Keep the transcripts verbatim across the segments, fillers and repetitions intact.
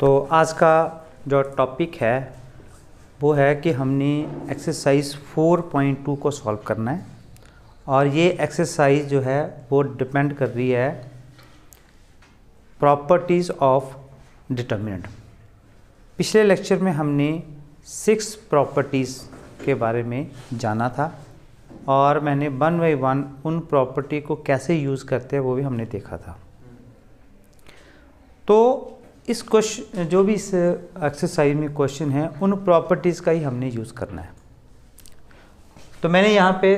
तो आज का जो टॉपिक है वो है कि हमने एक्सरसाइज फोर पॉइंट टू को सॉल्व करना है और ये एक्सरसाइज जो है वो डिपेंड कर रही है प्रॉपर्टीज़ ऑफ डिटर्मिनेंट। पिछले लेक्चर में हमने सिक्स प्रॉपर्टीज़ के बारे में जाना था और मैंने वन बाई वन उन प्रॉपर्टी को कैसे यूज़ करते हैं वो भी हमने देखा था। तो इस क्वेश्चन जो भी इस एक्सरसाइज में क्वेश्चन है उन प्रॉपर्टीज़ का ही हमने यूज़ करना है। तो मैंने यहाँ पे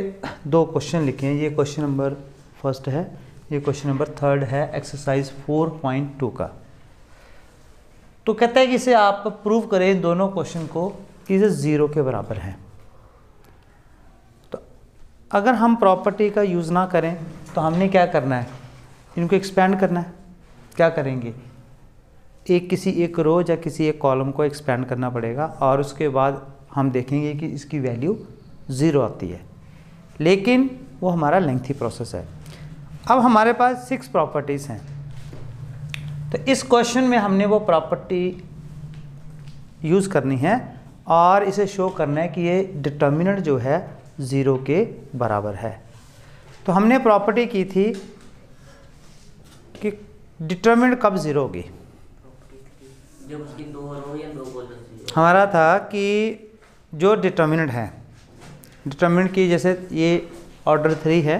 दो क्वेश्चन लिखे हैं, ये क्वेश्चन नंबर फर्स्ट है, ये क्वेश्चन नंबर थर्ड है एक्सरसाइज फोर पॉइंट टू का। तो कहता है कि इसे आप प्रूव करें इन दोनों क्वेश्चन को कि इसे ज़ीरो के बराबर है। तो अगर हम प्रॉपर्टी का यूज़ ना करें तो हमने क्या करना है, इनको एक्सपेंड करना है। क्या करेंगे, एक किसी एक रो या किसी एक कॉलम को एक्सपेंड करना पड़ेगा और उसके बाद हम देखेंगे कि इसकी वैल्यू ज़ीरो आती है, लेकिन वो हमारा लेंथी प्रोसेस है। अब हमारे पास सिक्स प्रॉपर्टीज़ हैं, तो इस क्वेश्चन में हमने वो प्रॉपर्टी यूज़ करनी है और इसे शो करना है कि ये डिटर्मिनेंट जो है ज़ीरो के बराबर है। तो हमने प्रॉपर्टी की थी कि डिटर्मिनेंट कब ज़ीरो होगी, जब उसकी दो रो या दो कॉलम, हमारा था कि जो डिटर्मिनेंट है, डिटर्मिनेंट की जैसे ये ऑर्डर थ्री है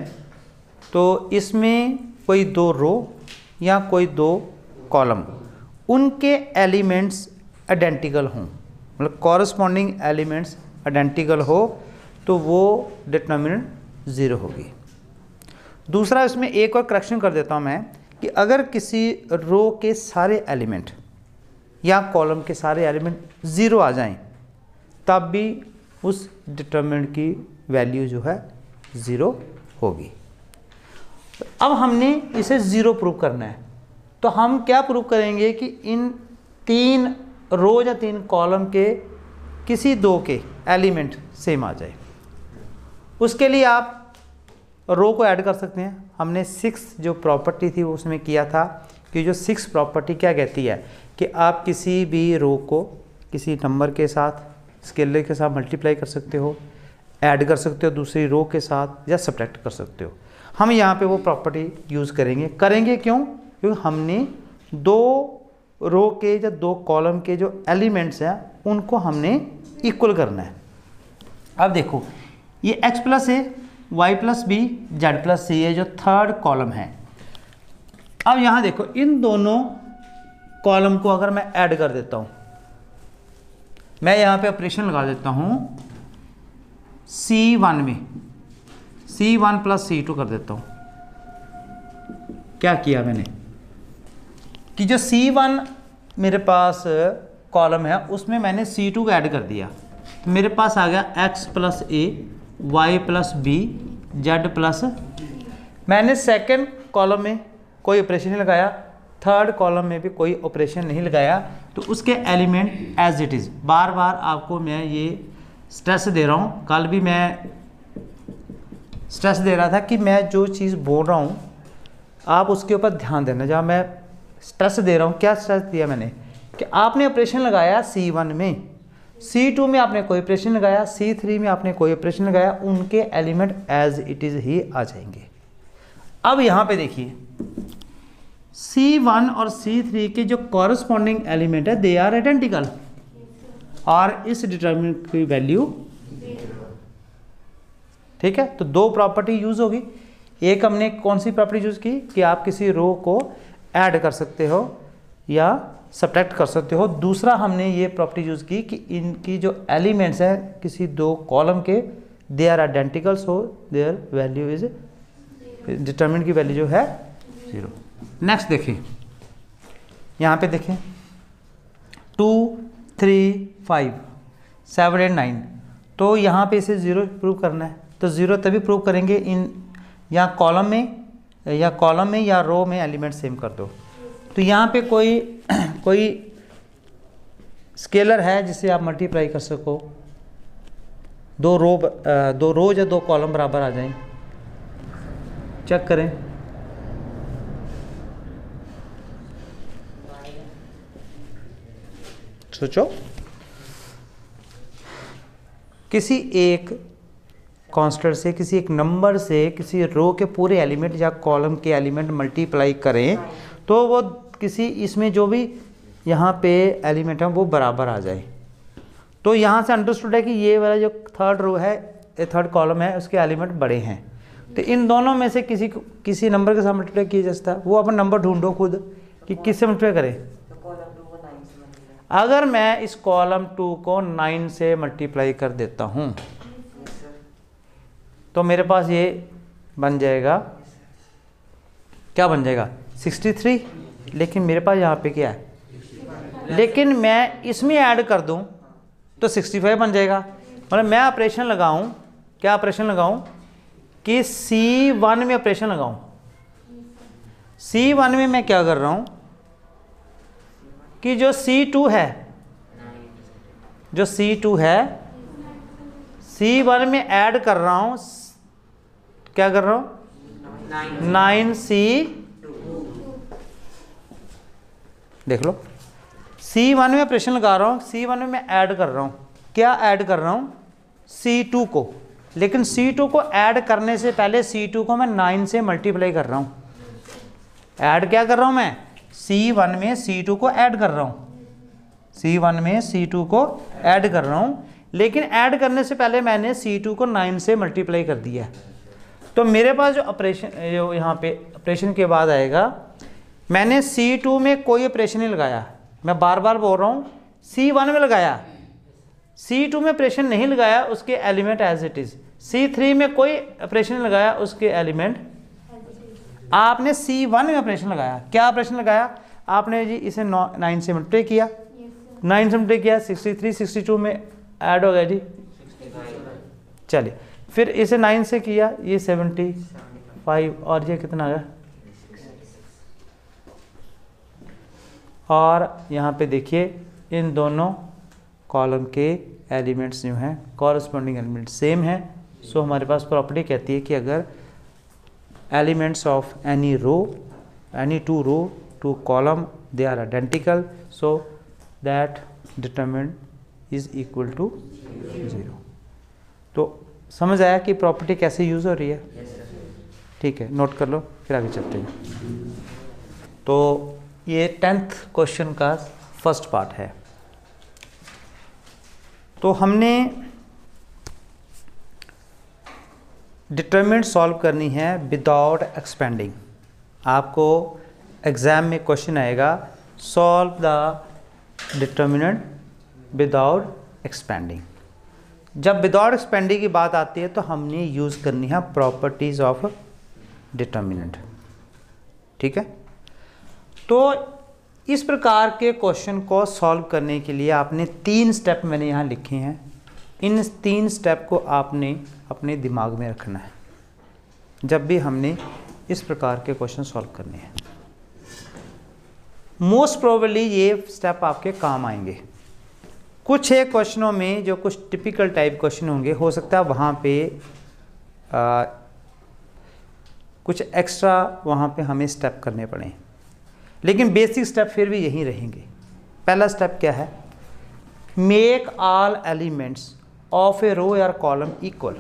तो इसमें कोई दो रो या कोई दो कॉलम उनके एलिमेंट्स आइडेंटिकल हों, मतलब कॉरस्पॉन्डिंग एलिमेंट्स आइडेंटिकल हो तो वो डिटर्मिनेंट ज़ीरो होगी। दूसरा, इसमें एक और करेक्शन कर देता हूँ मैं कि अगर किसी रो के सारे एलिमेंट या कॉलम के सारे एलिमेंट ज़ीरो आ जाएं तब भी उस डिटर्मिनेंट की वैल्यू जो है ज़ीरो होगी। अब हमने इसे ज़ीरो प्रूव करना है, तो हम क्या प्रूव करेंगे कि इन तीन रो या तीन कॉलम के किसी दो के एलिमेंट सेम आ जाए। उसके लिए आप रो को ऐड कर सकते हैं। हमने सिक्स जो प्रॉपर्टी थी वो उसमें किया था कि जो सिक्स प्रॉपर्टी क्या कहती है कि आप किसी भी रो को किसी नंबर के साथ स्केलर के साथ मल्टीप्लाई कर सकते हो, ऐड कर सकते हो दूसरी रो के साथ, या सब्ट्रैक्ट कर सकते हो। हम यहाँ पे वो प्रॉपर्टी यूज़ करेंगे करेंगे क्यों, क्योंकि हमने दो रो के या दो कॉलम के जो एलिमेंट्स हैं उनको हमने इक्वल करना है। अब देखो, ये x plus a, y plus b, z plus c है जो थर्ड कॉलम है। अब यहाँ देखो, इन दोनों कॉलम को अगर मैं ऐड कर देता हूँ, मैं यहाँ पे ऑपरेशन लगा देता हूँ सी वन में, C one plus C two कर देता हूँ। क्या किया मैंने कि जो सी वन मेरे पास कॉलम है उसमें मैंने सी टू को ऐड कर दिया, तो मेरे पास आ गया x plus a, y plus b, z plus. मैंने सेकेंड कॉलम में कोई ऑपरेशन नहीं लगाया, थर्ड कॉलम में भी कोई ऑपरेशन नहीं लगाया, तो उसके एलिमेंट एज इट इज़। बार बार आपको मैं ये स्ट्रेस दे रहा हूँ, कल भी मैं स्ट्रेस दे रहा था कि मैं जो चीज़ बोल रहा हूँ आप उसके ऊपर ध्यान देना। जहाँ मैं स्ट्रेस दे रहा हूँ, क्या स्ट्रेस दिया मैंने कि आपने ऑपरेशन लगाया सी वन में, सी टू में आपने कोई ऑपरेशन लगाया, सी थ्री में आपने कोई ऑपरेशन लगाया, उनके एलिमेंट एज इट इज़ ही आ जाएंगे। अब यहाँ पे देखिए, सी वन और सी थ्री के जो कॉरस्पॉन्डिंग एलिमेंट है दे आर आइडेंटिकल और इस डिटर्मिनेंट की वैल्यू, ठीक है। तो दो प्रॉपर्टी यूज होगी। एक हमने कौन सी प्रॉपर्टी यूज की कि आप किसी रो को ऐड कर सकते हो या सब्ट्रैक्ट कर सकते हो। दूसरा हमने ये प्रॉपर्टी यूज की कि इनकी जो एलिमेंट्स हैं किसी दो कॉलम के they are identical, so their value is, determinant की वैल्यू जो है जीरो। नेक्स्ट देखिए, यहाँ पे देखें two three five seven and nine, तो यहाँ पे इसे ज़ीरो प्रूव करना है। तो ज़ीरो तभी प्रूव करेंगे इन या कॉलम में या कॉलम में या रो में एलिमेंट सेम कर दो। तो यहाँ पे कोई कोई स्केलर है जिसे आप मल्टीप्लाई कर सको, दो रो दो रो या दो कॉलम बराबर आ जाएं। चेक करें, सोचो, किसी एक कांस्टेंट से, किसी एक नंबर से किसी रो के पूरे एलिमेंट या कॉलम के एलिमेंट मल्टीप्लाई करें तो वो किसी इसमें जो भी यहाँ पे एलिमेंट है वो बराबर आ जाए। तो यहाँ से अंडरस्टूड है कि ये वाला जो थर्ड रो है, थर्ड कॉलम है, उसके एलिमेंट बड़े हैं। तो इन दोनों में से किसी किसी नंबर के साथ मल्टीप्लाई किया जा सकता है। वो अपन नंबर ढूंढो खुद कि किससे मल्टीप्लाई करें। अगर मैं इस कॉलम टू को नाइन से मल्टीप्लाई कर देता हूँ तो मेरे पास ये बन जाएगा, क्या बन जाएगा, सिक्सटी थ्री। लेकिन मेरे पास यहाँ पे क्या है, लेकिन मैं इसमें ऐड कर दूँ तो सिक्सटी फाइव बन जाएगा। मतलब मैं ऑपरेशन लगाऊं, क्या ऑपरेशन लगाऊं कि सी वन में ऑपरेशन लगाऊं। सी वन में मैं क्या कर रहा हूं कि जो सी टू है, जो सी टू है सी वन में ऐड कर रहा हूं, क्या कर रहा हूं, नाइन सी टू। देख लो, सी वन में ऑपरेशन लगा रहा हूँ, सी वन में मैं ऐड कर रहा हूँ, क्या ऐड कर रहा हूँ, सी टू को। लेकिन सी टू को ऐड करने से पहले सी टू को मैं नाइन से मल्टीप्लाई कर रहा हूँ। ऐड क्या कर रहा हूँ मैं, सी वन में सी टू को ऐड कर रहा हूँ, सी वन में सी टू को ऐड कर रहा हूँ। लेकिन ऐड करने से पहले मैंने सी टू को नाइन से मल्टीप्लाई कर दिया। तो मेरे पास जो ऑपरेशन, जो यहाँ पे ऑपरेशन के बाद आएगा, मैंने सी टू में कोई ऑपरेशन नहीं लगाया। मैं बार बार बोल रहा हूँ, सी वन में लगाया, सी टू में ऑपरेशन नहीं लगाया, उसके element as it is. C three में कोई ऑपरेशन लगाया, उसके एलिमेंट। आपने सी वन में ऑपरेशन लगाया, क्या ऑपरेशन लगाया आपने जी, इसे नाइन से मल्टीप्लाई किया, नाइन से मल्टीप्लाई किया, सिक्सटी थ्री, सिक्सटी टू में ऐड हो गया जी, चलिए। फिर इसे नाइन से किया, ये सेवेंटी फाइव, और ये कितना आया, और यहाँ पे देखिए इन दोनों कॉलम के एलिमेंट्स जो हैं, कॉरस्पॉन्डिंग एलिमेंट सेम हैं। सो हमारे पास प्रॉपर्टी कहती है कि अगर elements of any row, any two row to column, they are identical, so that determinant is equal to zero. तो समझ आया कि प्रॉपर्टी कैसे यूज़ हो रही है। ठीक है, नोट कर लो, फिर आगे चलते हैं। तो ये टेंथ क्वेश्चन का फर्स्ट पार्ट है। तो हमने डिटरमिनेंट सॉल्व करनी है विदाउट एक्सपेंडिंग। आपको एग्ज़ाम में क्वेश्चन आएगा, solve the determinant without expanding. जब विदाउट एक्सपेंडिंग की बात आती है तो हमने यूज़ करनी है प्रॉपर्टीज़ ऑफ डिटरमिनेंट। ठीक है, तो इस प्रकार के क्वेश्चन को सॉल्व करने के लिए आपने तीन स्टेप मैंने यहाँ लिखे हैं। इन तीन स्टेप को आपने अपने दिमाग में रखना है जब भी हमने इस प्रकार के क्वेश्चन सॉल्व करने हैं। मोस्ट प्रोबेबली ये स्टेप आपके काम आएंगे। कुछ एक क्वेश्चनों में जो कुछ टिपिकल टाइप क्वेश्चन होंगे, हो सकता है वहाँ पे आ, कुछ एक्स्ट्रा वहाँ पे हमें स्टेप करने पड़े, लेकिन बेसिक स्टेप फिर भी यही रहेंगे। पहला स्टेप क्या है, make all elements of a row और कॉलम इक्वल।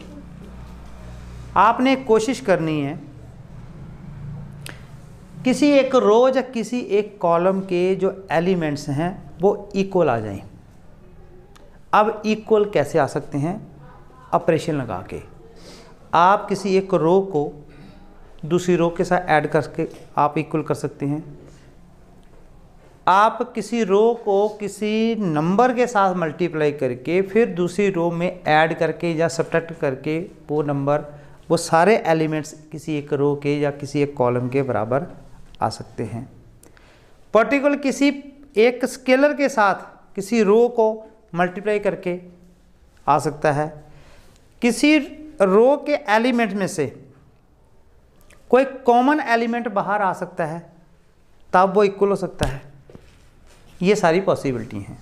आपने कोशिश करनी है किसी एक रो या किसी एक कॉलम के जो एलिमेंट्स हैं वो इक्वल आ जाएं। अब इक्वल कैसे आ सकते हैं, ऑपरेशन लगा के। आप किसी एक रो को दूसरी रो के साथ ऐड करके आप इक्वल कर सकते हैं। आप किसी रो को किसी नंबर के साथ मल्टीप्लाई करके फिर दूसरी रो में ऐड करके या सब्ट्रैक्ट करके वो नंबर, वो सारे एलिमेंट्स किसी एक रो के या किसी एक कॉलम के बराबर आ सकते हैं। पर्टिकुलर किसी एक स्केलर के साथ किसी रो को मल्टीप्लाई करके आ सकता है। किसी रो के एलिमेंट में से कोई कॉमन एलिमेंट बाहर आ सकता है, तब वो इक्वल हो सकता है। ये सारी पॉसिबिलिटी हैं।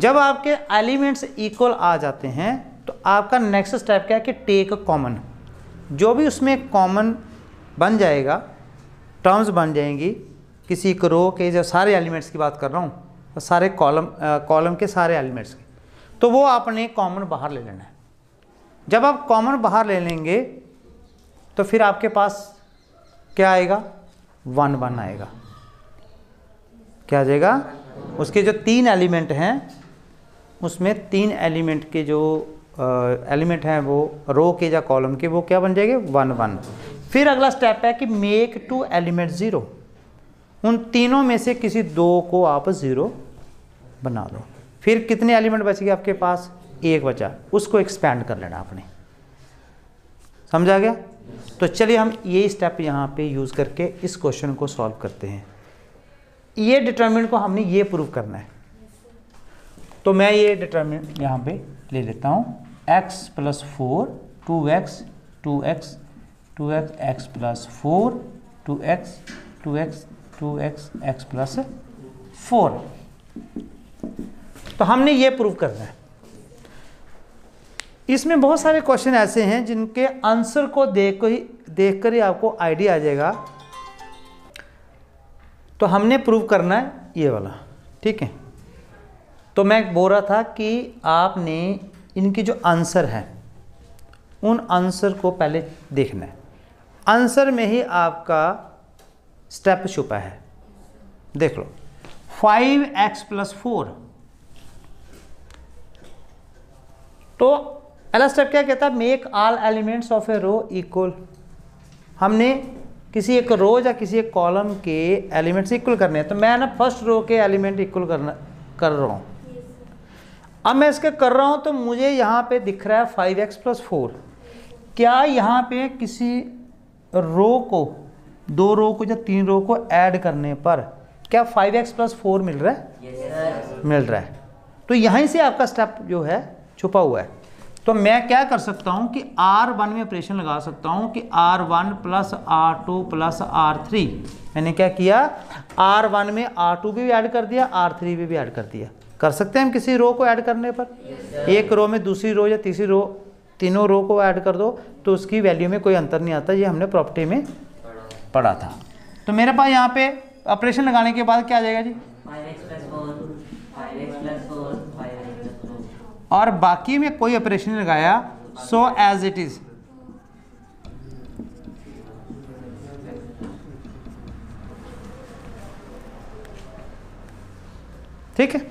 जब आपके एलिमेंट्स इक्वल आ जाते हैं तो आपका नेक्स्ट स्टेप क्या है कि टेक कॉमन, जो भी उसमें कॉमन बन जाएगा, टर्म्स बन जाएंगी किसी एक रो के, जब सारे एलिमेंट्स की बात कर रहा हूँ, सारे कॉलम कॉलम के सारे एलिमेंट्स के, तो वो आपने कॉमन बाहर ले लेना है। जब आप कॉमन बाहर ले लेंगे तो फिर आपके पास क्या आएगा, वन वन आएगा। क्या आ जाएगा, उसके जो तीन एलिमेंट हैं उसमें तीन एलिमेंट के जो एलिमेंट हैं वो रो के या कॉलम के, वो क्या बन जाएंगे, वन वन। फिर अगला स्टेप है कि मेक टू एलिमेंट ज़ीरो, उन तीनों में से किसी दो को आप ज़ीरो बना दो। फिर कितने एलिमेंट बचेंगे आपके पास, एक बचा, उसको एक्सपेंड कर लेना आपने। समझा गया? तो चलिए हम ये स्टेप यहाँ पे यूज़ करके इस क्वेश्चन को सॉल्व करते हैं। ये डिटर्मिनेंट को हमने ये प्रूव करना है, तो मैं ये डिटर्मिनेंट यहाँ पे ले लेता हूँ। x plus four two x two x two x x plus four two x two x two x x plus four, तो हमने ये प्रूव करना है। इसमें बहुत सारे क्वेश्चन ऐसे हैं जिनके आंसर को देख कर ही देख कर ही आपको आइडिया आ जाएगा, तो हमने प्रूव करना है ये वाला, ठीक है। तो मैं बोल रहा था कि आपने इनके जो आंसर हैं उन आंसर को पहले देखना है, आंसर में ही आपका स्टेप छुपा है। देख लो, फाइव एक्स प्लस फोर, तो पहला स्टेप क्या कहता है, make all elements of a row equal. हमने किसी एक रो या किसी एक कॉलम के एलिमेंट्स इक्वल करने हैं, तो मैं ना फर्स्ट रो के एलिमेंट इक्वल करना कर रहा हूँ। अब मैं इसके कर रहा हूँ तो मुझे यहाँ पे दिख रहा है फाइव एक्स प्लस फोर। क्या यहाँ पे किसी रो को, दो रो को या तीन रो को ऐड करने पर क्या फाइव एक्स प्लस फोर मिल रहा है? yes, मिल रहा है। तो यहीं से आपका स्टेप जो है छुपा हुआ है। तो मैं क्या कर सकता हूँ कि आर वन में ऑपरेशन लगा सकता हूँ कि R one plus R two plus R three. मैंने क्या किया, आर वन में आर टू भी ऐड कर दिया, आर थ्री भी ऐड कर दिया। कर सकते हैं हम किसी रो को ऐड करने पर, yes, एक रो में दूसरी रो या तीसरी रो, तीनों रो को ऐड कर दो तो उसकी वैल्यू में कोई अंतर नहीं आता। ये हमने प्रॉपर्टी में पढ़ा था। तो मेरे पास यहाँ पे ऑपरेशन लगाने के बाद क्या आ जाएगा जी, और बाकी में कोई ऑपरेशन लगाया, सो एज इट इज। ठीक है,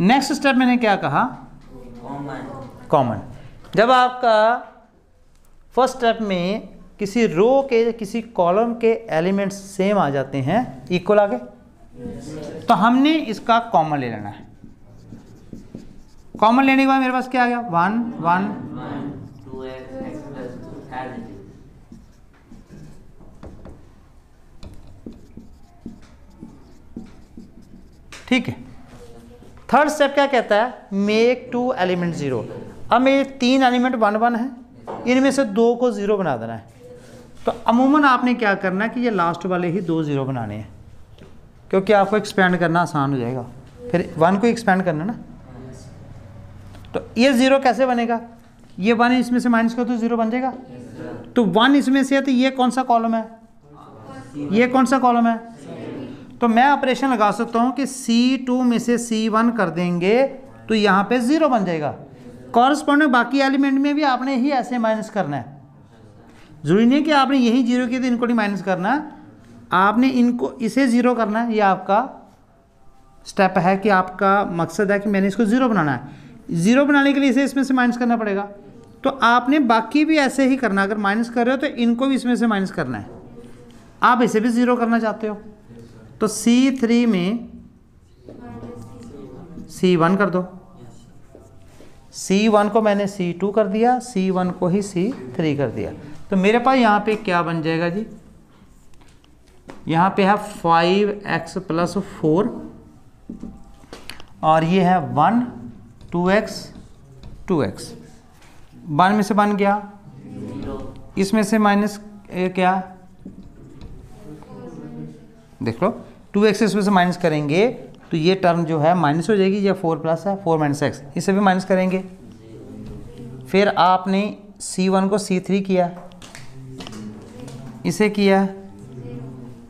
नेक्स्ट स्टेप मैंने क्या कहा, कॉमन। जब आपका फर्स्ट स्टेप में किसी रो के किसी कॉलम के एलिमेंट्स सेम आ जाते हैं, इक्वल आ गए, तो हमने इसका कॉमन ले लेना है। कॉमन लेने के बाद मेरे पास क्या आ गया, one one two x plus two as it is. ठीक है, थर्ड स्टेप क्या कहता है, मेक टू एलिमेंट जीरो। अब मेरे तीन एलिमेंट वन वन है, इनमें से दो को जीरो बना देना है। तो अमूमन आपने क्या करना है कि ये लास्ट वाले ही दो जीरो बनाने हैं, क्योंकि आपको एक्सपेंड करना आसान हो जाएगा, फिर वन को एक्सपेंड करना ना। तो ये जीरो कैसे बनेगा, ये वन इसमें से माइनस करो तो जीरो बन जाएगा। yes, तो वन इसमें से है, तो ये कौन सा कॉलम है, yes, ये कौन सा कॉलम है, yes, तो मैं ऑपरेशन लगा सकता हूँ कि सी टू में से सी वन कर देंगे तो यहाँ पे जीरो बन जाएगा। कॉरस्पॉन्डिंग बाकी एलिमेंट में भी आपने ही ऐसे माइनस करना है। जरूरी नहीं कि आपने यही जीरो किया तो इनको नहीं माइनस करना, आपने इनको इसे ज़ीरो करना है। ये आपका स्टेप है कि आपका मकसद है कि मैंने इसको ज़ीरो बनाना है। जीरो बनाने के लिए इसे इसमें से माइनस करना पड़ेगा, तो आपने बाकी भी ऐसे ही करना। अगर माइनस कर रहे हो तो इनको भी इसमें से माइनस करना है। आप इसे भी ज़ीरो करना चाहते हो तो सी थ्री में सी वन कर दो। सी वन को मैंने सी टू कर दिया, सी वन को ही सी थ्री कर दिया। तो मेरे पास यहाँ पे क्या बन जाएगा जी, यहाँ पे है फाइव एक्स प्लस फोर और ये है one two x two x. One में से वन गया, इसमें से माइनस क्या, देख लो टू एक्स इसमें से माइनस करेंगे तो ये टर्म जो है माइनस हो जाएगी। ये फोर प्लस है, फोर माइनस एक्स, इसे भी माइनस करेंगे। फिर आपने सी वन को सी थ्री किया, इसे किया,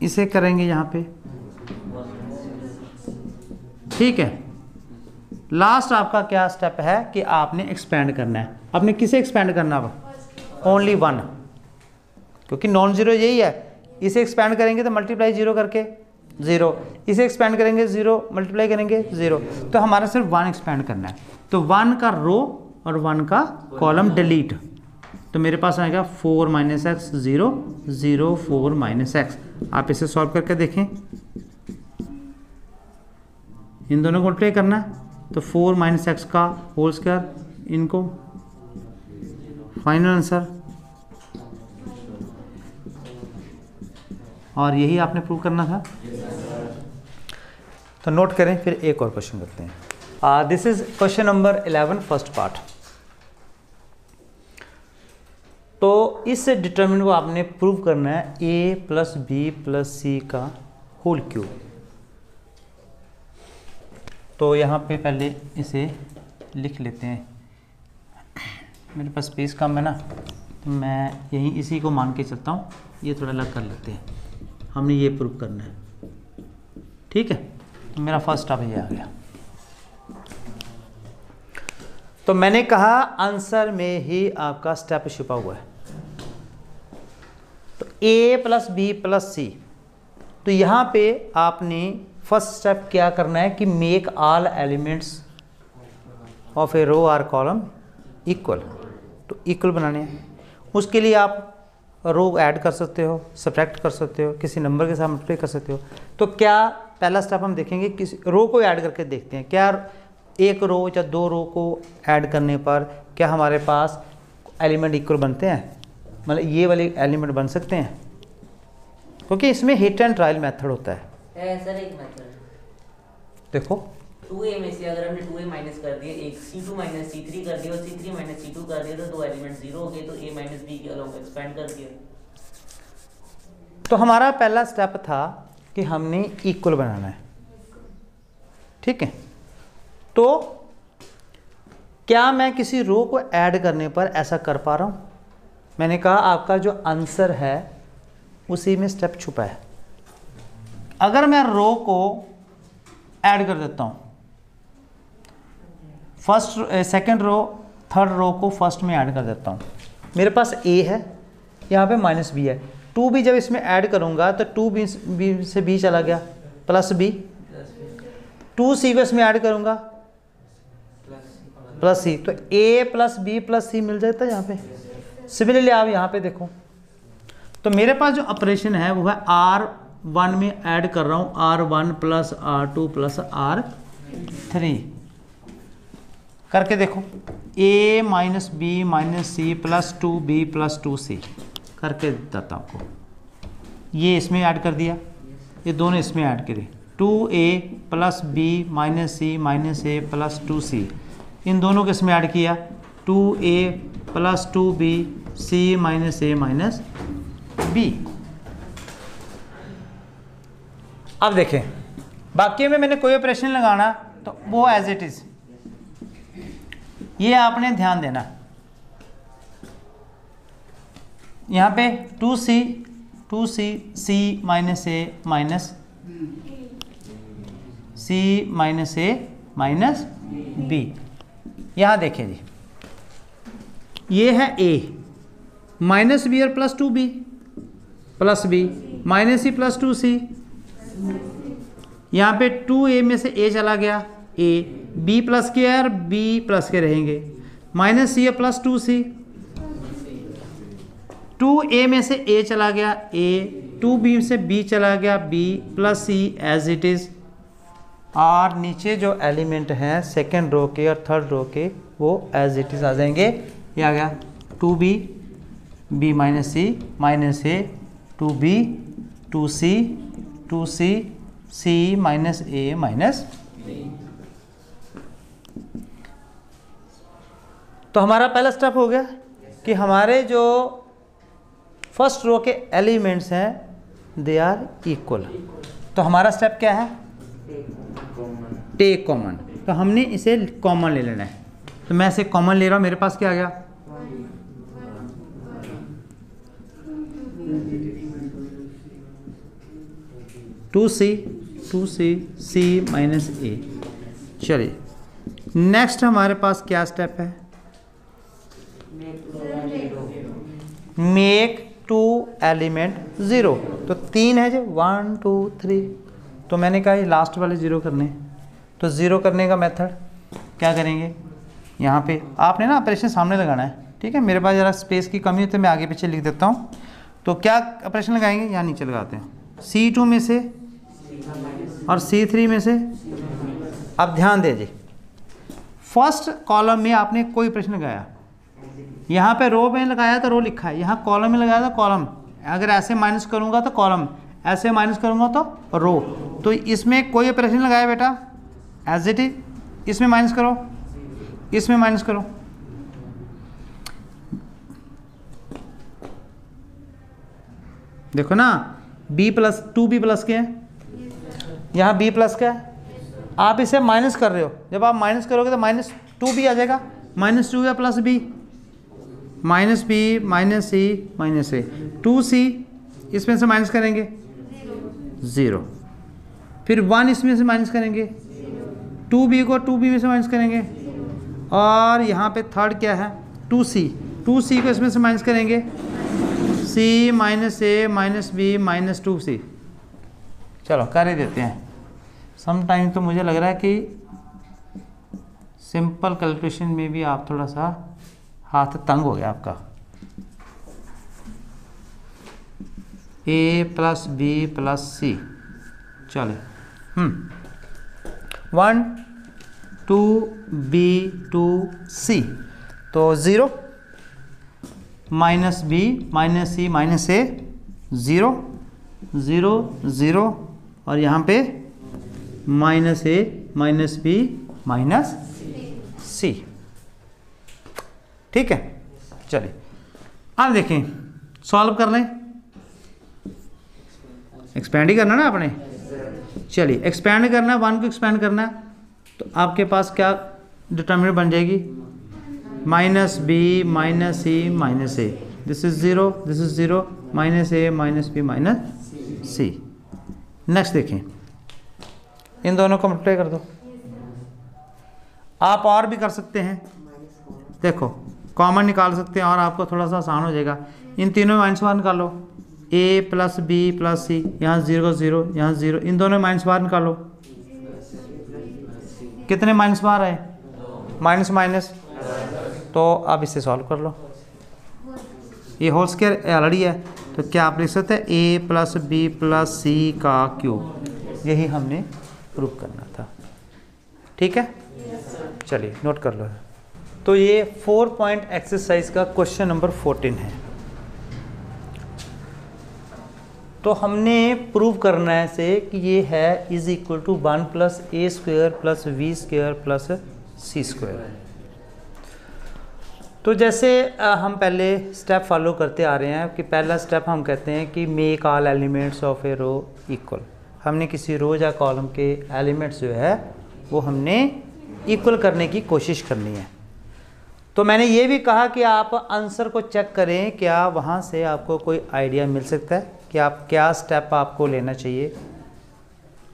इसे करेंगे यहाँ पे ठीक है। लास्ट आपका क्या स्टेप है कि आपने एक्सपेंड करना है। आपने किसे एक्सपेंड करना है? ओनली वन, क्योंकि नॉन जीरो यही है। इसे एक्सपेंड करेंगे तो मल्टीप्लाई जीरो करके जीरो, इसे एक्सपेंड करेंगे जीरो मल्टीप्लाई करेंगे जीरो, तो हमारा सिर्फ वन एक्सपेंड करना है। तो वन का रो और वन का कॉलम डिलीट, तो मेरे पास आएगा four minus x zero zero four minus x. आप इसे सॉल्व करके देखें, इन दोनों को मल्टीप्लाई करना है तो फोर माइनस एक्स का होल स्क्वायर, इनको फाइनल आंसर। और यही आपने प्रूव करना था। तो नोट करें, फिर एक और क्वेश्चन करते हैं। This is question number eleven first part. तो इस डिटर्मिनेंट को आपने प्रूव करना है a plus b plus c का होल क्यूब। तो यहाँ पे पहले इसे लिख लेते हैं, मेरे पास स्पेस कम है ना, तो मैं यहीं इसी को मान के चलता हूँ, ये थोड़ा अलग कर लेते हैं, हमने ये प्रूव करना है। ठीक है, तो मेरा फर्स्ट स्टेप ये आ गया। तो मैंने कहा आंसर में ही आपका स्टेप छुपा हुआ है। तो a plus b plus c, तो यहाँ पे आपने फर्स्ट स्टेप क्या करना है कि make all elements of a row or column equal, तो इक्वल बनाने हैं। उसके लिए आप रो ऐड कर सकते हो, सब्ट्रैक्ट कर सकते हो, किसी नंबर के साथ मल्टीप्लाई कर सकते हो। तो क्या पहला स्टेप हम देखेंगे, किसी रो को ऐड करके देखते हैं, क्या एक रो या दो रो को ऐड करने पर क्या हमारे पास एलिमेंट इक्वल बनते हैं, मतलब ये वाले एलिमेंट बन सकते हैं, क्योंकि इसमें हिट एंड ट्रायल मेथड होता है। सर एक मेथड देखो, टू ए में से अगर हमने टू ए माइनस कर दिए, एक C two minus C three कर दिया और C three minus C two कर दिया, तो दो एलिमेंट जीरो हो गए, तो a माइनस b के अलॉन्ग एक्सपेंड कर दिया। तो हमारा पहला स्टेप था कि हमने इक्वल बनाना है। ठीक है, तो क्या मैं किसी रो को ऐड करने पर ऐसा कर पा रहा हूँ? मैंने कहा आपका जो आंसर है उसी में स्टेप छुपा है। अगर मैं रो को ऐड कर देता हूँ, first second row third row को फर्स्ट में ऐड कर देता हूँ, मेरे पास ए है, यहाँ पे माइनस बी है, टू बी जब इसमें ऐड करूँगा तो टू बी से बी चला गया प्लस बी, टू सी को इसमें ऐड करूँगा प्लस सी, तो a plus b plus c मिल जाता है यहाँ पे। सिमिलरली आप यहाँ पे देखो, तो मेरे पास जो ऑपरेशन है वो है आर वन में ऐड कर रहा हूँ R one plus R two plus R three करके देखो, a minus b minus c plus two b plus two c करके देता हूँ आपको। ये इसमें ऐड कर दिया, ये दोनों इसमें ऐड करिए, two a plus b minus c minus a plus two c, इन दोनों को इसमें ऐड किया, two a plus two b c minus a minus b. अब देखें, बाकी में मैंने कोई ऑपरेशन लगाना तो वो एज इट इज, ये आपने ध्यान देना। यहाँ पे two C two c c minus a minus c minus a minus b, यहाँ देखें जी, ये है ए माइनस बी और plus two b plus b minus c plus two c, यहाँ पे टू ए में से ए चला गया, ए बी प्लस के और बी प्लस के रहेंगे, minus c plus two C, two a में से ए चला गया, ए टू बी से बी चला गया, b plus c as it is. और नीचे जो एलिमेंट हैं सेकेंड रो के और थर्ड रो के वो एज इट इज आ जाएंगे। ये आ गया two b b minus c minus a two b two C two c c minus a minus. तो हमारा पहला स्टेप हो गया कि हमारे जो फर्स्ट रो के एलिमेंट्स हैं दे आर इक्वल। तो हमारा स्टेप क्या है, टेक कॉमन, तो हमने इसे कॉमन ले लेना है। तो मैं इसे कॉमन ले रहा हूँ, मेरे पास क्या आ गया, two C two c c minus a चलिए नेक्स्ट हमारे पास क्या स्टेप है, मेक टू एलिमेंट ज़ीरो। तो तीन है जो वन टू थ्री, तो मैंने कहा ये लास्ट वाले ज़ीरो करने, तो ज़ीरो करने का मेथड क्या करेंगे, यहाँ पे आपने ना ऑपरेशन सामने लगाना है, ठीक है। मेरे पास ज़रा स्पेस की कमी होती है, मैं आगे पीछे लिख देता हूँ। तो क्या ऑपरेशन लगाएंगे, यहाँ नीचे लगाते हैं, सी टू में से और सी थ्री में से। अब ध्यान दीजिए, फर्स्ट कॉलम में आपने कोई प्रश्न लगाया, यहाँ पे रो में लगाया तो रो लिखा है, यहाँ कॉलम में लगाया तो कॉलम, अगर ऐसे माइनस करूँगा तो कॉलम, ऐसे माइनस करूँगा तो रो। तो इसमें कोई प्रश्न लगाया बेटा, एज इट इज, इसमें माइनस करो, इसमें माइनस करो, देखो ना b plus two b plus के हैं, यहाँ b प्लस का है, आप इसे माइनस कर रहे हो, जब आप माइनस करोगे तो माइनस टू बी आ जाएगा, माइनस टू या plus b, minus b minus c minus a, two c इसमें से माइनस करेंगे ज़ीरो, फिर वन इसमें से माइनस करेंगे, टू बी को टू बी में से माइनस करेंगे, और यहाँ पे थर्ड क्या है टू सी, टू सी को इसमें से माइनस करेंगे, c minus a minus b minus two c. चलो कर ही देते हैं, समटाइम तो मुझे लग रहा है कि सिंपल कैलकुलेशन में भी आप थोड़ा सा हाथ तंग हो गया आपका। A plus b plus c, चले hmm one two b two c, तो zero minus b minus c minus a, zero zero zero, और यहाँ पे minus a minus b minus c, ठीक है। चलिए अब देखें सॉल्व कर लें, एक्सपेंड ही करना ना आपने, चलिए एक्सपेंड करना है, वन को एक्सपेंड करना है, तो आपके पास क्या डिटर्मिनेंट बन जाएगी, minus b minus c minus a, this is zero this is zero, minus a minus b minus c. Next देखें, इन दोनों को मल्टीप्लाई कर दो, आप और भी कर सकते हैं, देखो कॉमन निकाल सकते हैं और आपको थोड़ा सा आसान हो जाएगा। इन तीनों में माइनस बार निकालो, a plus b plus c, यहाँ जीरो का जीरो, यहाँ जीरो, इन दोनों में माइनस बार निकालो, कितने माइनस बार आए, माइनस माइनस, तो आप इसे सॉल्व कर लो, ये होल स्क्वायर ऑलरेडी है, तो क्या आप लिख सकते हैं a plus b plus c का क्यूब, यही हमने प्रूफ करना था, ठीक है। चलिए नोट कर लो, तो ये फोर पॉइंट एक्सरसाइज का क्वेश्चन नंबर फोर्टीन है। तो हमने प्रूव करना है से कि ये है is equal to one plus a square plus b square plus c square. तो जैसे हम पहले स्टेप फॉलो करते आ रहे हैं कि पहला स्टेप हम कहते हैं कि make all elements of a row equal, हमने किसी रो या कॉलम के एलिमेंट्स जो है वो हमने इक्वल करने की कोशिश करनी है। तो मैंने ये भी कहा कि आप आंसर को चेक करें, क्या वहाँ से आपको कोई आइडिया मिल सकता है कि आप क्या स्टेप आपको लेना चाहिए।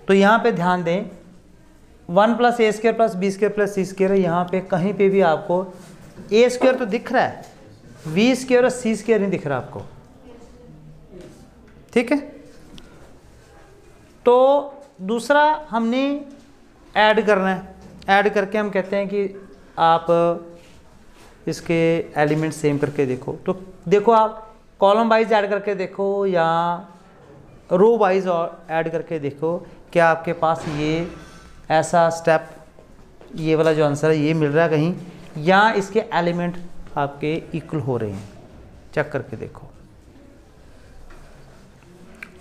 तो यहाँ पे ध्यान दें, वन प्लस ए square plus B square plus सी स्क्वायर, यहाँ पे कहीं पे भी आपको ए स्क्वायर तो दिख रहा है, वी स्क्वायर और सी स्क्वायर नहीं दिख रहा आपको, ठीक है। तो दूसरा हमने ऐड करना है, ऐड करके हम कहते हैं कि आप इसके एलिमेंट सेम करके देखो, तो देखो आप कॉलम वाइज ऐड करके देखो या रो वाइज और ऐड करके देखो, क्या आपके पास ये ऐसा स्टेप, ये वाला जो आंसर है ये मिल रहा है कहीं, या इसके एलिमेंट आपके इक्वल हो रहे हैं, चेक करके देखो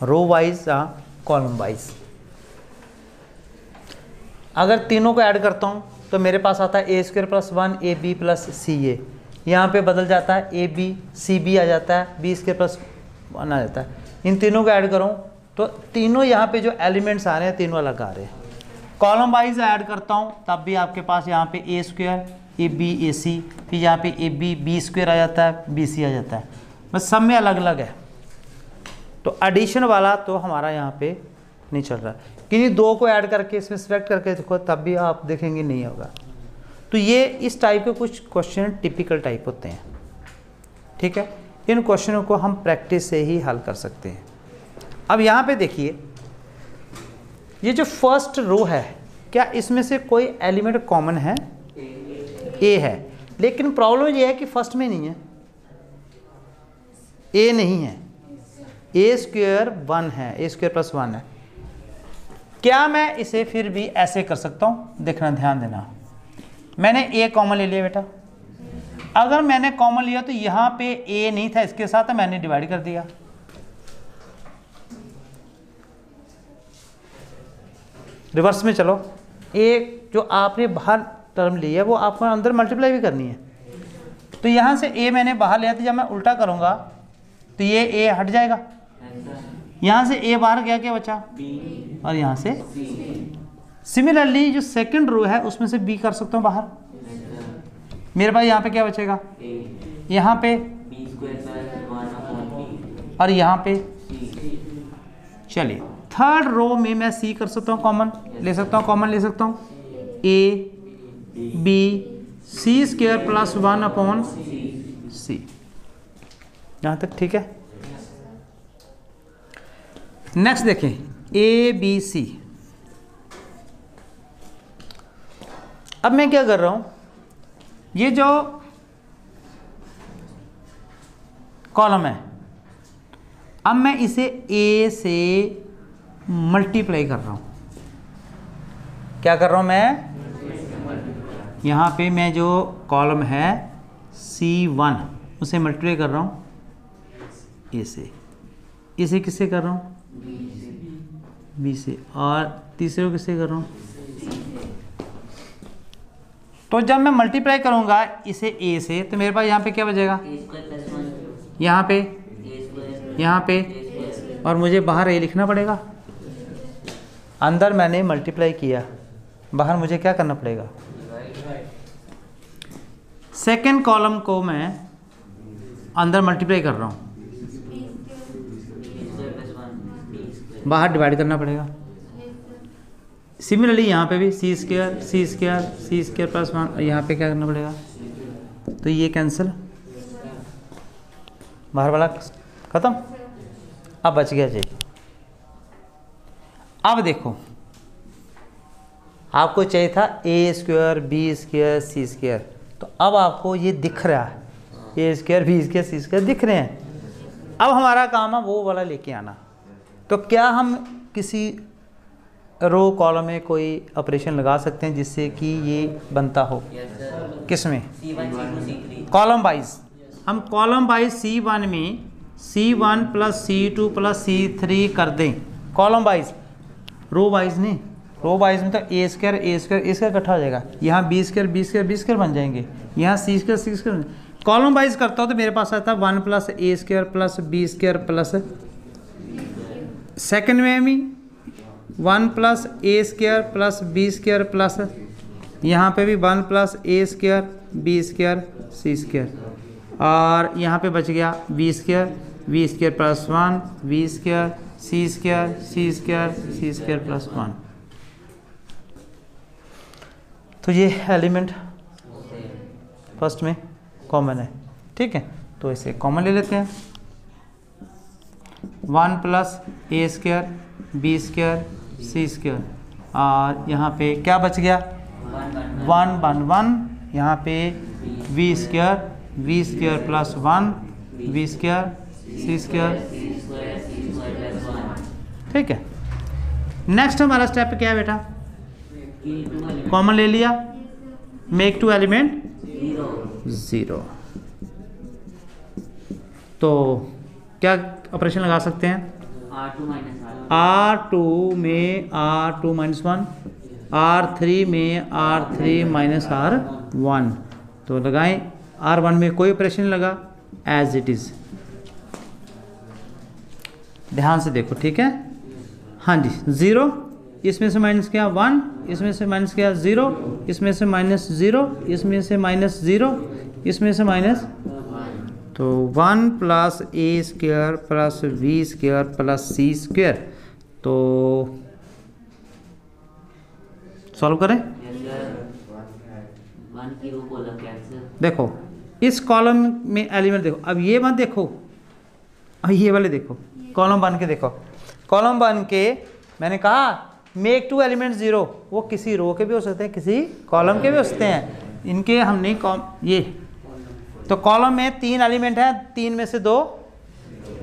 रो वाइज या कॉलम वाइज। अगर तीनों को ऐड करता हूँ तो मेरे पास आता है ए square plus one a b plus c a, यहाँ पर बदल जाता है ए बी सी बी आ जाता है, बी स्क्वायर प्लस वन आ जाता है। इन तीनों को ऐड करूँ तो तीनों यहाँ पे जो एलिमेंट्स आ रहे हैं तीनों अलग आ रहे हैं। कॉलम वाइज ऐड करता हूँ तब भी आपके पास यहाँ पे ए स्क्वायर ए बी ए सी, फिर यहाँ पे ए बी बी स्क्वायर आ जाता है, बी सी आ जाता है, बस सब में अलग अलग है। तो एडिशन वाला तो हमारा यहाँ पे नहीं चल रहा है। किसी दो को ऐड करके इसमें सेलेक्ट करके देखो तब भी आप देखेंगे नहीं होगा। तो ये इस टाइप के कुछ क्वेश्चन टिपिकल टाइप होते हैं, ठीक है। इन क्वेश्चनों को हम प्रैक्टिस से ही हल कर सकते हैं। अब यहाँ पे देखिए ये जो फर्स्ट रो है, क्या इसमें से कोई एलिमेंट कॉमन है? ए है, लेकिन प्रॉब्लम ये है कि फर्स्ट में नहीं है, ए नहीं है, ए स्क्वायर वन है, ए स्क्वायर प्लस वन है। क्या मैं इसे फिर भी ऐसे कर सकता हूँ? देखना, ध्यान देना, मैंने ए कॉमन ले लिया बेटा। अगर मैंने कॉमन लिया तो यहाँ पे ए नहीं था, इसके साथ मैंने डिवाइड कर दिया। रिवर्स में चलो, ए जो आपने बाहर टर्म ली है वो आपको अंदर मल्टीप्लाई भी करनी है। तो यहाँ से ए मैंने बाहर लिया था, जब मैं उल्टा करूँगा तो ये ए हट जाएगा। यहाँ से ए बाहर गया, क्या बचा? और यहाँ से सिमिलरली जो सेकंड रो है उसमें से बी कर सकता हूँ बाहर। मेरे पास यहाँ पे क्या बचेगा? यहाँ पे और यहाँ पे। चलिए थर्ड रो में मैं सी कर सकता हूँ, कॉमन ले सकता हूँ, कॉमन ले सकता हूँ। A B C square plus one upon सी, यहाँ तक ठीक है। नेक्स्ट देखें ए बी सी। अब मैं क्या कर रहा हूं, ये जो कॉलम है अब मैं इसे ए से मल्टीप्लाई कर रहा हूं। क्या कर रहा हूं मैं? यहां पे मैं जो कॉलम है सी वन उसे मल्टीप्लाई कर रहा हूं ए से। इसे किससे कर रहा हूं? बी से। और तीसरे को किससे कर रहा हूँ? तो जब मैं मल्टीप्लाई करूँगा इसे ए से तो मेरे पास यहाँ पे क्या बचेगा? यहाँ पे, यहाँ पे, और मुझे बाहर ए लिखना पड़ेगा। अंदर मैंने मल्टीप्लाई किया, बाहर मुझे क्या करना पड़ेगा? सेकेंड कॉलम को मैं अंदर मल्टीप्लाई कर रहा हूँ, बाहर डिवाइड करना पड़ेगा। सिमिलरली यहाँ पे भी C square C square C square plus one, और यहाँ पे क्या करना पड़ेगा? तो ये कैंसिल, बाहर वाला खत्म। अब बच गया जी। अब देखो आपको चाहिए था A square B square C square, तो अब आपको ये दिख रहा है ए square B square C square दिख रहे हैं। अब हमारा काम है वो वाला लेके आना। तो क्या हम किसी रो कॉलम में कोई ऑपरेशन लगा सकते हैं जिससे कि ये बनता हो? किस में? Column wise. हम कॉलम वाइज सी वन में C one plus C two plus C three कर दें, कॉलम वाइज, रो वाइज नहीं। रो वाइज में तो A square A square A square इकट्ठा हो जाएगा, यहाँ B square B square B square बन जाएंगे, यहाँ C square C square. Column wise करता हूँ तो मेरे पास आता है वन प्लस ए square plus B square plus, second में भी वन प्लस ए square plus B square plus, यहाँ पे भी वन प्लस ए square B square C square, और यहाँ पे बच गया B square B square plus one B square C square C square C square plus one. तो ये एलिमेंट फर्स्ट में कॉमन है, ठीक है, तो इसे कॉमन ले लेते हैं। वन प्लस ए square B square C square, और यहाँ पे क्या बच गया? वन वन वन, यहाँ पे V square V square plus one V square C square, ठीक है। नेक्स्ट हमारा स्टेप क्या है बेटा? कॉमन ले लिया, मेक टू एलिमेंट ज़ीरो। तो क्या ऑपरेशन लगा सकते हैं? आर टू में R two minus one, R three में R three minus R one, तो लगाएं। आर वन में कोई ऑपरेशन लगा, एज इट इज़। ध्यान से देखो, ठीक है, हाँ जी। ज़ीरो, इसमें से माइनस किया वन, इसमें से माइनस किया ज़ीरो, इसमें से माइनस ज़ीरो, इसमें से माइनस ज़ीरो, इसमें से माइनस, तो वन प्लस ए square plus V square plus सी स्क्वायर, तो सॉल्व करें। देखो इस कॉलम में एलिमेंट देखो, अब ये मत देखो, अब ये वाले देखो, कॉलम बन के देखो, कॉलम बन के मैंने कहा मेक टू एलिमेंट ज़ीरो, वो किसी रो के भी हो सकते हैं किसी कॉलम के भी हो सकते हैं, इनके हमने कॉम ये तो कॉलम में तीन एलिमेंट हैं, तीन में से दो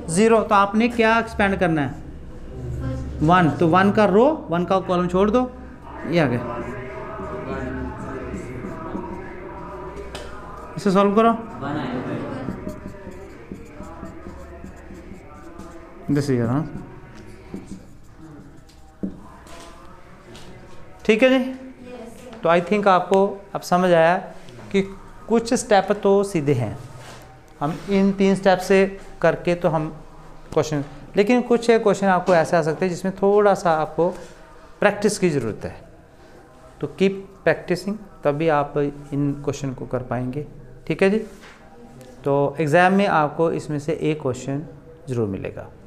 ज़ीरो, तो आपने क्या एक्सपेंड करना है वन, तो वन का रो वन का कॉलम छोड़ दो, ये आ गया। इसे सॉल्व करो, देखिए हाँ ठीक है जी। तो आई थिंक आपको अब समझ आया कि कुछ स्टेप तो सीधे हैं, हम इन तीन स्टेप से करके तो हम क्वेश्चन, लेकिन कुछ एक क्वेश्चन आपको ऐसे आ सकते हैं जिसमें थोड़ा सा आपको प्रैक्टिस की ज़रूरत है, तो कीप प्रैक्टिसिंग, तभी आप इन क्वेश्चन को कर पाएंगे। ठीक है जी, तो एग्ज़ाम में आपको इसमें से एक क्वेश्चन ज़रूर मिलेगा।